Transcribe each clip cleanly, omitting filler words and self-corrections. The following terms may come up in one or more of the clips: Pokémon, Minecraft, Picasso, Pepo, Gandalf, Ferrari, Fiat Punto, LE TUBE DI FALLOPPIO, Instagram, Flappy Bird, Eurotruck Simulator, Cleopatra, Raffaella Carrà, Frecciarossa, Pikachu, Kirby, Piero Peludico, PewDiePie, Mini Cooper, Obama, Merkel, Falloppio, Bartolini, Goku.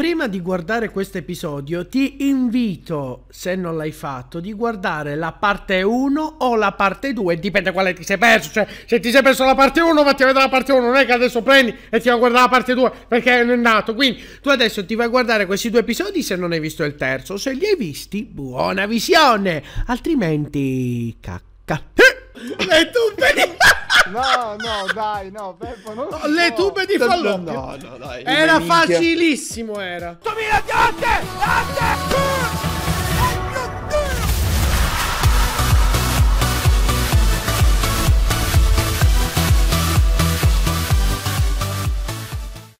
Prima di guardare questo episodio ti invito, se non l'hai fatto, di guardare la parte 1 o la parte 2, dipende quale ti sei perso, cioè se ti sei perso la parte 1 vatti a vedere la parte 1, non è che adesso prendi e ti vai a guardare la parte 2 perché non è nato, quindi tu adesso ti vai a guardare questi due episodi se non hai visto il terzo, se li hai visti buona visione, altrimenti cacca. Le tube di... No, no, dai, no, Peppo, non so. Le tube di Falloppio. No, no, dai. Era facilissimo, era. 8.000 piante! Piante!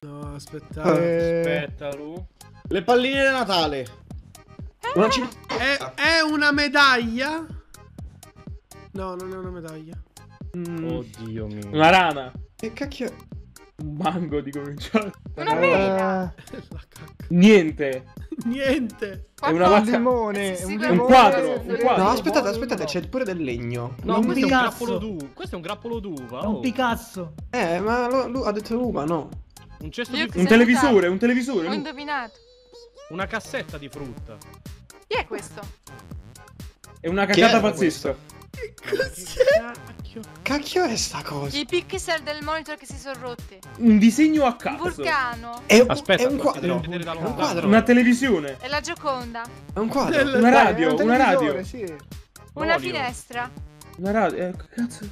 No, aspetta. Aspetta, Lu. Le palline di Natale. Una è una medaglia? No, non è una medaglia. Oddio mio. Una rana. Che cacchio. Un mango di cominciare. Una mela. Niente. Niente. È una vacca. Un quadro. No, aspettate, aspettate, c'è pure del legno. No, un questo, Picasso. Questo è un grappolo d'uva. È un Picasso. Ma lui ha detto uva, no. Un cesto di frutta. Un televisore, un televisore. Ho indovinato. Una cassetta di frutta. Chi è questo? È una cacata pazzesca. Che cacchio? Cacchio è sta cosa? I pixel del monitor che si sono rotti. Un disegno a caso. Un vulcano. Aspetta, è un quadro. Un quadro. Una televisione. È la Gioconda. È un quadro. Una radio. Una radio. Sì. Una finestra. Una radio. Cazzo.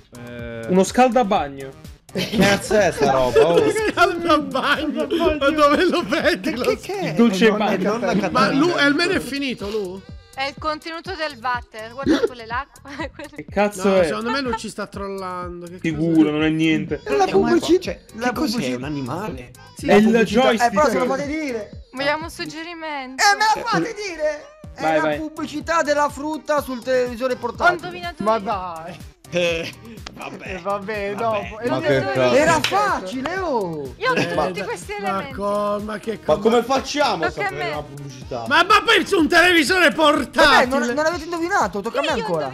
Uno scaldabagno. Che cazzo è sta roba? Oh. Scaldabagno. Ma dove lo vedi? Che è? Dolce bagno. Ma lui almeno è finito lui. È il contenuto del water, guarda quelle l'acqua. Che cazzo no, è? Secondo me non ci sta trollando. Che sicuro, non è niente. La pubblicità, cioè, la pubblicità è un animale. Sì, è il joystick. Però se lo fate dire. Vogliamo un suggerimento. Me lo fate dire. È vai, la vai. Pubblicità della frutta sul televisore portatile. Ma dai. Vabbè, dopo. Era facile, oh! Io ho detto tutti questi elementi. Ma come facciamo a sapere la pubblicità? Ma penso un televisore portatile! Non avete indovinato, tocca a me ancora.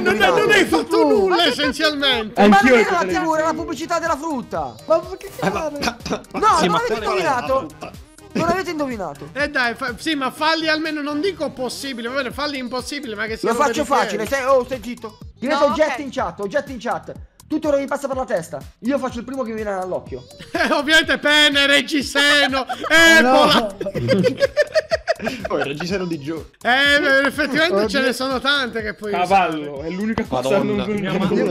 Non hai fatto nulla essenzialmente! Anch'io era la TV, era la pubblicità della frutta! Ma che cavolo? No, non avete indovinato! Non avete indovinato. Dai, sì, ma falli almeno, non dico possibile, va bene, falli impossibile, ma che sia. Lo faccio facile, stai zitto. Diventa oggetto in chat. Tutto ora mi passa per la testa. Io faccio il primo che mi viene all'occhio. Ovviamente pene, reggiseno, ebola. Poi il reggiseno di giù. Effettivamente ce ne sono tante che poi... Cavallo, è l'unica cosa non volgare.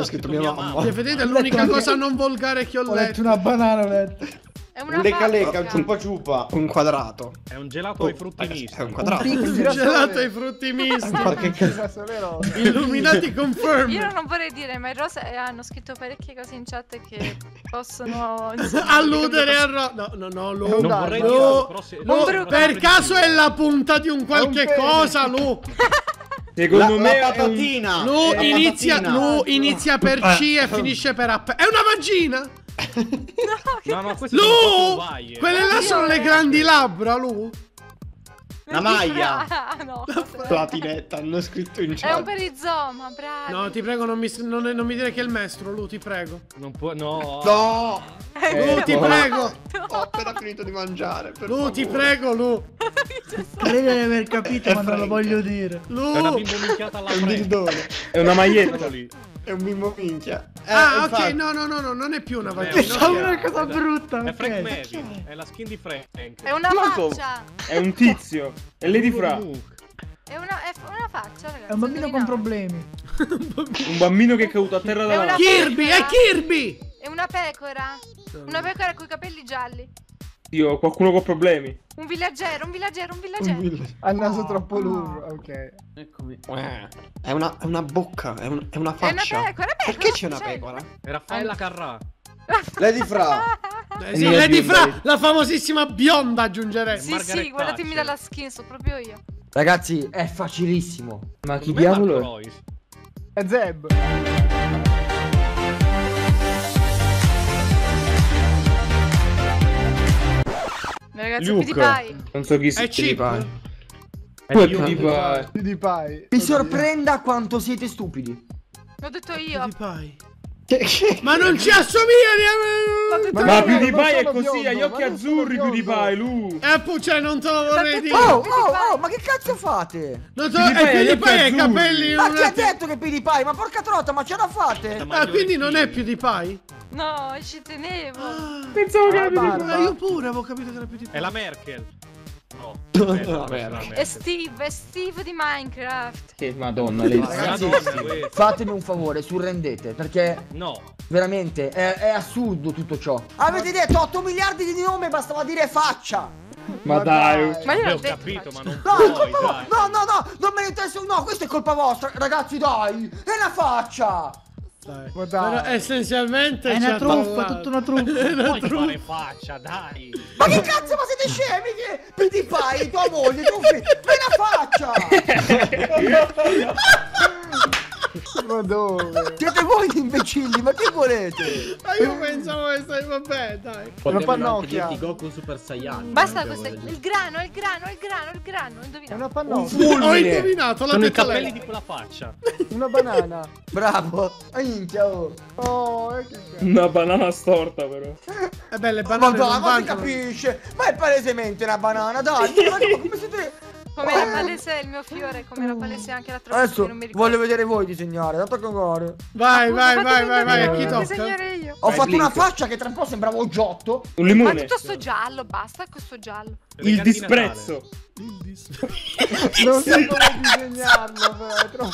Effettivamente è l'unica cosa non volgare che ho letto. Ho letto una banana, ho letto. È una leca, un ciupa ciupa. Un quadrato. È un gelato ai frutti misti. È un quadrato. Un gelato ai frutti misti. Illuminati confirm. Io non vorrei dire, ma i rosa hanno scritto parecchie cose in chat che possono alludere al rosa. No, Lu. Non vorrei dire. Per caso è la punta di un qualche cosa, Lu. Secondo me è patatina. Lu inizia per C e finisce per app. È una vagina. No, no, Lu! Quelle là sono le grandi labbra, Lu! La maglia! No, la platinetta, hanno scritto in chat. È un perizoma, bravo! No, ti prego, non mi dire che è il maestro, Lu, ti prego. Non può, no! No! Lu, ti prego! Ho appena finito di mangiare, per favore. Lu, ti prego, Lu! Credo di aver capito, ma non lo voglio dire. Lu! È una bimbo minchiata alla fredda. È una maglietta lì. È un bimbo minchia. Ok, no, non è più una vagina. È una cosa brutta. È Frank Mary. È la skin di Frank. È una faccia. È un tizio. È Lady Fra. È una faccia, ragazzi. È un bambino con problemi. Un bambino che è caduto a terra da là. Kirby, è Kirby. È una pecora. Una pecora con i capelli gialli. Dio, qualcuno con problemi. Un villaggero. Ha il naso troppo lungo. Ok. Eccomi. È una bocca, è una faccia. È una pecora, perché c'è una pecora? Raffaella Carrà. Lady Fra. Sì, Lady Fra, la famosissima bionda, aggiungerei. Sì, guardatemi dalla skin, sono proprio io. Ragazzi, è facilissimo. Ma chi diavolo è? È Zeb. Ragazzi, PewDiePie. Non so chi sia PewDiePie. Mi sorprenda quanto siete stupidi. L'ho detto io. PewDiePie. Ma non ci assomiglia! Ma PewDiePie è così, ha gli occhi azzurri PewDiePie, lui! Cioè non te lo vorrei dire! Oh, ma che cazzo fate? PewDiePie ha i capelli... Ma chi ha detto che è PewDiePie? Ma porca trota, ma ce la fate? Ah, quindi non è PewDiePie? No, ci tenevo! Pensavo che era PewDiePie! Io pure avevo capito che era PewDiePie! È la Merkel! No, è Steve, è Steve di Minecraft. Che madonna, le... Ragazzi, madonna, fatemi un favore, surrendete, perché no, veramente è assurdo tutto ciò. Avete detto 8 miliardi di nomi, bastava dire faccia. Ma dai, ma io l'ho capito, ma non puoi, dai. No, non me ne interessa, no, questa è colpa vostra, ragazzi, dai, è la faccia. Dai. Ma dai. Essenzialmente è una truffa, tutta una truffa. È una truffa. Fare faccia, dai. Ma che cazzo, ma siete scemi? Che PewDiePie, tua moglie, tuo figlio, fai una faccia. Ma dove? Siete voi gli imbecilli, ma che volete? Ma io pensavo che stai, vabbè, dai. Una pannocchia. Goku Super Saiyan. Basta questo, il grano, indovina. È una pannocchia. Ho indovinato, l'ha detto lei. Sono i capelli di quella faccia. Una banana. Bravo. Minchia, oh. Una banana storta, però. È bella, banana. Ma non si capisce. Ma è palesemente una banana, dai. Come siete... Come era palese il mio fiore, come era palese anche la trofea. Adesso non mi ricordo. Voglio vedere voi disegnare, tanto cagare. Vai, chi tocca? Io. Ho fatto una faccia che tra un po' sembrava un giotto. Un limone. Ma tutto sto giallo, basta con sto giallo. Il disprezzo. Il disprezzo. Non so come disegnarlo, però.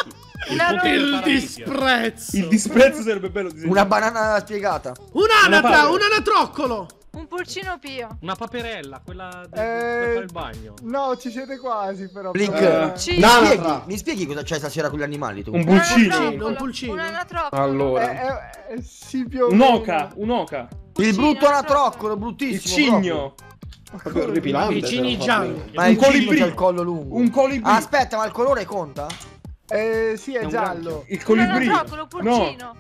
Il disprezzo. Il disprezzo sarebbe bello disegnare. Una banana spiegata. Un'anatra, un anatroccolo. Un pulcino pio. Una paperella, quella del fare il bagno. No, ci siete quasi però. Blink, mi spieghi cosa c'è stasera con gli animali tu? Un pulcino. Un pulcino. Un anatroccolo. Allora. Un'oca, un'oca. Il brutto anatroccolo, bruttissimo. Il cigno. I cigni gialli. Ma il colibrì c'ha il collo lungo. Un colibrì. Aspetta, ma il colore conta? Sì, è giallo. Il colibrì. Un anatroccolo, pulcino.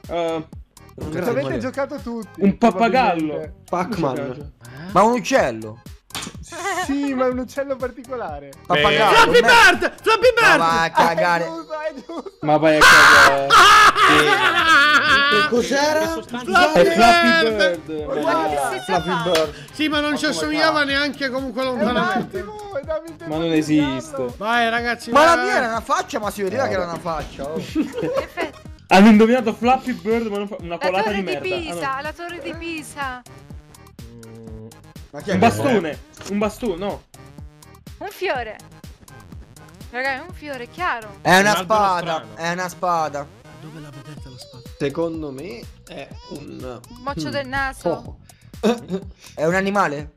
Avete giocato tutti. Un pappagallo. Pac-Man. Ma un uccello. Sì, ma è un uccello particolare. Pappagallo. Flappy Bird. Flappy Bird. Ma vai a cagare. Ma vai a cagare. Cos'era? Flappy Bird. Flappy Bird. Sì, ma non ci assomigliava neanche comunque lontanamente. Ma non esiste. Vai ragazzi. Ma la mia era una faccia, ma si vedeva che era una faccia. Perfetto. Hanno indovinato Flappy Bird, ma non fa una colata di merda. La torre di Pisa. Ma chi è? Un bastone. Un bastone, no. Un fiore. Ragazzi, un fiore, chiaro. È una spada. È una spada. Dove la vedete la spada? Secondo me è un... Moccio del naso. È un animale?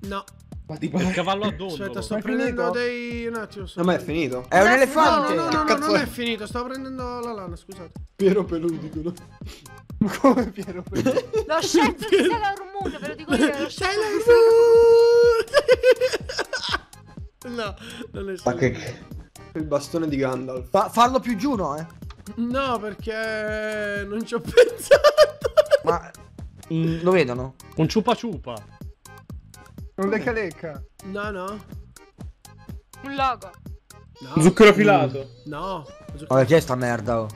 No. Ma tipo il cavallo a dondolo. Aspetta, sto prendendo dei... un attimo. No, ma è finito. È un elefante. No, non è finito. Stavo prendendo la lana, scusate. Piero Peludico. Ma come Piero Peludico? L'ho scelto di Sailor Moon, ve lo dico io. Sailor Moon. No, non è scelto. Il bastone di Gandalf. Farlo più giù, no, eh? No, perché... non ci ho pensato. Ma... lo vedono? Un ciupa ciupa. Un lecca lecca. No, no. Un logo. No. Zucchero filato. No. Ma che è sta merda? Oh.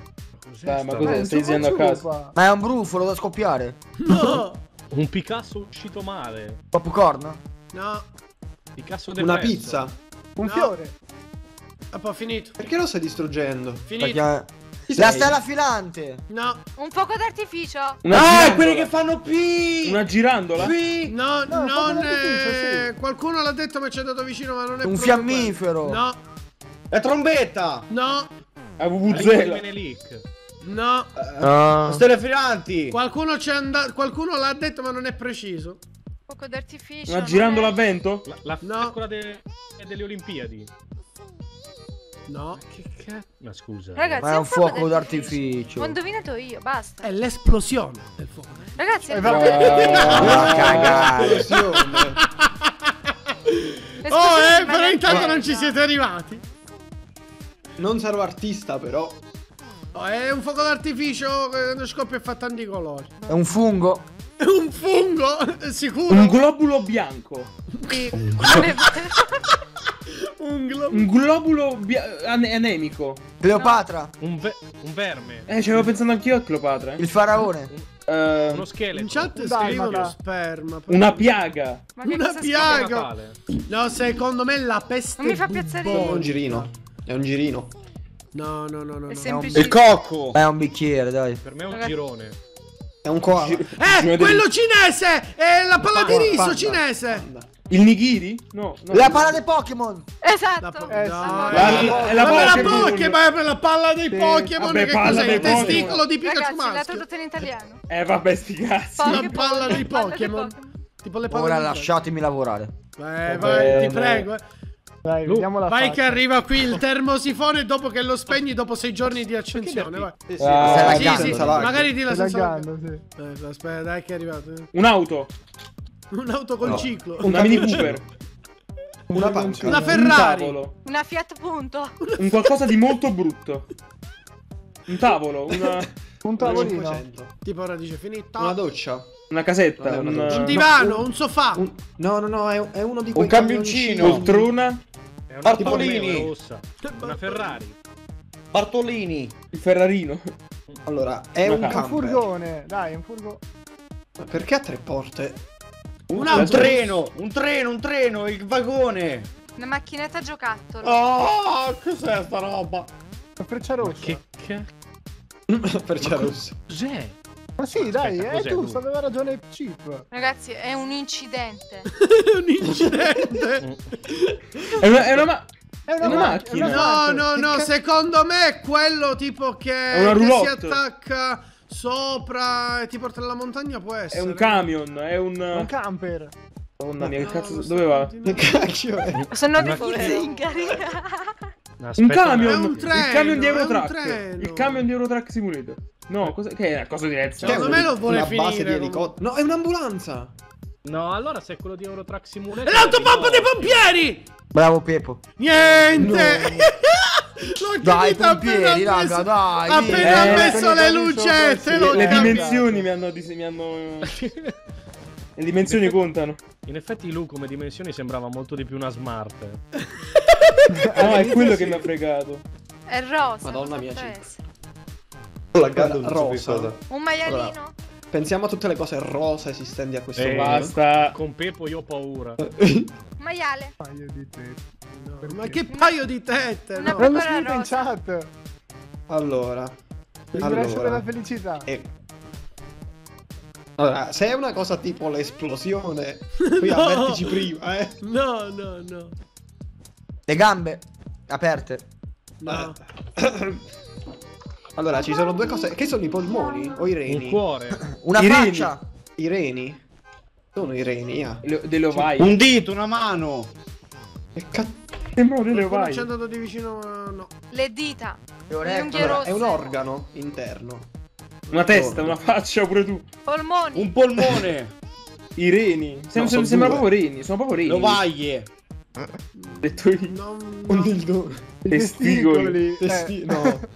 Dai, ma cosa stai dicendo a casa? Ma è un brufolo da scoppiare. No. Un Picasso uscito male. Popcorn? No. Picasso del... Una pizza. Un fiore. Ah, poi finito. Perché lo stai distruggendo? Finito. Perché... La stella filante. No. Un fuoco d'artificio. No, quelli che fanno P. Una girandola. P. No, no, non è... sì. Qualcuno l'ha detto, ma ci è andato vicino, ma non è... Un fiammifero. Quello. No. La trombetta. No. La vuvuzela. No. Stelle filanti. Qualcuno c'è andato, qualcuno l'ha detto, ma non è preciso. Fuoco d'artificio. Una girandola a vento? No. Quella delle Olimpiadi. No. Che cazzo? Ma scusa. Ragazzi, ma è un fuoco d'artificio. Ho indovinato io, basta. È l'esplosione del fuoco d'artificio. Ragazzi, è però intanto non ci siete arrivati. Non sarò artista, però. Oh, è un fuoco d'artificio che quando scoppia è fatto tanti colori. È un fungo. È un fungo, sicuro. Un globulo bianco. Un globulo un globulo anemico. Cleopatra. Un verme. Ci avevo pensato anch'io a Cleopatra. Il faraone. Uno scheletro. In chat scrivono sperma. Una piaga. Una piaga. No, secondo me la peste. Non mi fa piazzare. È un girino. È un girino. No, no, no, no. È semplice. Il cocco. È un bicchiere, dai. Per me è un girone. È un koala. Quello cinese! È la palla di riso cinese! Il nigiri? No, no. La palla dei Pokémon! Esatto! La palla dei Pokémon! Che cos'è? Il testicolo di Pikachu maschio! L'ha tradotto in italiano! Vabbè, sti cazzi! La palla dei Pokémon! Tipo le palle. Ora lasciatemi lavorare! Vai, ti prego! Dai, vai che arriva qui il termosifone dopo che lo spegni dopo 6 giorni di accensione. Vai. Sì, magari ti la sensazione. Aspetta, dai che è arrivato. Un'auto. Un'auto col ciclo. Una Mini Cooper. Una panca. Una Ferrari. Una Fiat Punto. Un qualcosa di molto brutto. Un tavolo. Un tavolino. Tipo ora dice finita. Una doccia. Una casetta. Un divano. Un sofà. No, no, no. È uno di quei. Un camioncino. Poltrona. Bartolini. Una Ferrari. Bartolini. Il Ferrarino. Allora, è un camper. Un furgone. Dai, è un furgone. Ma perché ha 3 porte? Un treno. Un treno. Il vagone. Una macchinetta giocattolo. Oh, cos'è sta roba? La Frecciarossa. Che? Frecciarossa. Cos'è? Ma sì, dai, tu aveva ragione il chip. Ragazzi, è un incidente. È una macchina. No, secondo me è quello tipo che si attacca sopra e ti porta alla montagna, può essere. È un camion, è un camper. Madonna mia, che cazzo, dove va? Che cacchio è? Sono dei zingari. Un camion, il camion di Eurotruck. Il camion di Eurotruck Simulator. No, che è una cosa diversa. Secondo me lo vuole finire. Base di elicottero. No, è un'ambulanza. No, allora se è quello di Eurotruck Simulator. È l'autopompa dei pompieri. Bravo Peppo. Niente. L'ho capito appena dai. Appena ho messo le lucette. Le dimensioni mi hanno. Le dimensioni contano. In effetti lui come dimensioni sembrava molto di più una Smart. No, è quello che mi ha fregato. È rosa. Madonna mia, rosa. Un maialino. Allora, pensiamo a tutte le cose rosa esistenti a questo mondo. Basta. Con Peppo io ho paura. Maiale. Paio di tette. No, ma che paio di tette? No. Non l'ho scritto in chat. Allora. Il resto della felicità. Allora, se è una cosa tipo l'esplosione, qui no. Avvertici prima, No. Le gambe aperte. No. Allora, ci sono due cose. Che sono i polmoni o i reni? Il cuore. Una faccia. I reni. Sono i reni, delle ovaie. Un dito, una mano. Che cazzo? Le ovaie. Non c'è andato di vicino, no. Le dita. Le unghie rosse. È un organo interno. Una testa, una faccia pure tu. Polmoni. Un polmone. I reni. Sembra proprio reni. Sono proprio reni. Le ovaie. Detto io. No. Testicoli. No.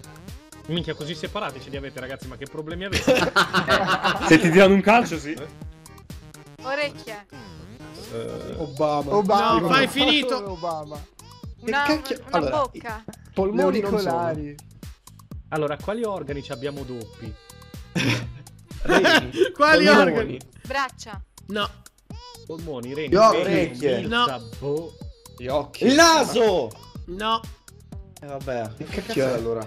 Minchia, così separati ce li avete, ragazzi, ma che problemi avete? Se ti tirano un calcio, sì. Orecchie. Obama. No, fai finito. Obama. Una bocca. Polmoni colari. Allora, quali organi ci abbiamo doppi? Quali organi? Braccia. No. Polmoni, reni, le orecchie. No. Gli occhi. Il naso. No. E vabbè. Che cazzo è allora?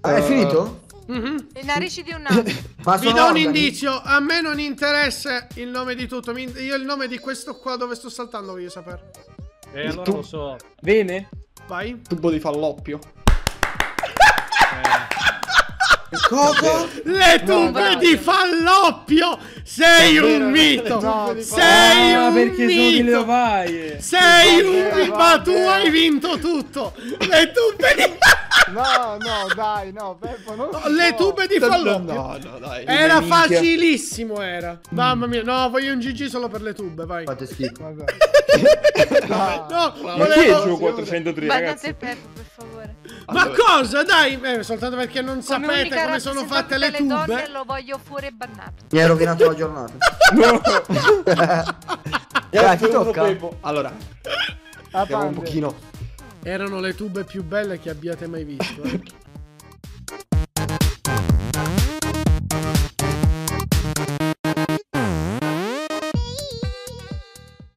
È finito? Le narici di un naso. Vi do un indizio. A me non interessa il nome di tutto. Io il nome di questo qua dove sto saltando voglio sapere. Allora lo so. Bene. Vai. Tubo di Falloppio. Coco? Le tube di Falloppio! Sei un mito! Sei un mito! Sei un mito! Ma tu hai vinto tutto! Le tube di Peppo, non so. Le tube di Falloppio! No, dai. Era facilissimo, era. Mamma mia, no, voglio un GG solo per le tube, vai. Fate schifo. Ma che è giù 403, ragazzi? Peppo, per favore. Ma cosa? Dai, soltanto perché non sapete come sono fatte le tube. Donne, lo voglio pure bannato. Mi hai rovinato la giornata. No. Dai, ti tocca. Allora, abbiamo un pochino. Erano le tube più belle che abbiate mai visto.